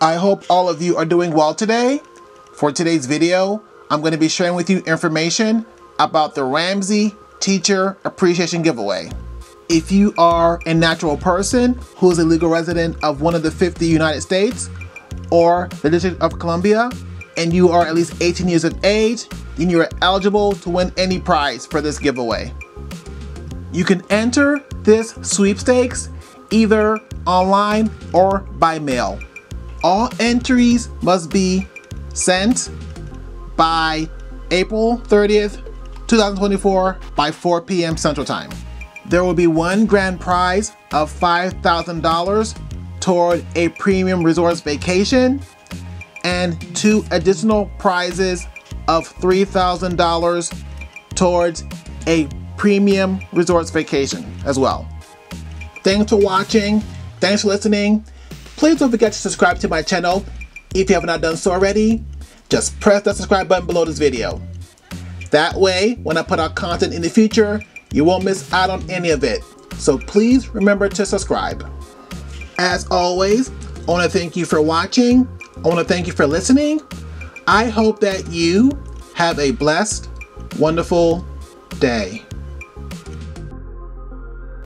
I hope all of you are doing well today. For today's video, I'm going to be sharing with you information about the Ramsey Teacher Appreciation Giveaway. If you are a natural person who is a legal resident of one of the 50 United States or the District of Columbia, and you are at least 18 years of age, then you are eligible to win any prize for this giveaway. You can enter this sweepstakes either online or by mail. All entries must be sent by April 30th, 2024 by 4 p.m. Central Time. There will be one grand prize of $5,000 toward a premium resorts vacation and two additional prizes of $3,000 towards a premium resorts vacation as well. Thanks for watching. Thanks for listening. Please don't forget to subscribe to my channel if you have not done so already. Just press that subscribe button below this video. That way, when I put out content in the future, you won't miss out on any of it. So please remember to subscribe. As always, I want to thank you for watching. I want to thank you for listening. I hope that you have a blessed, wonderful day.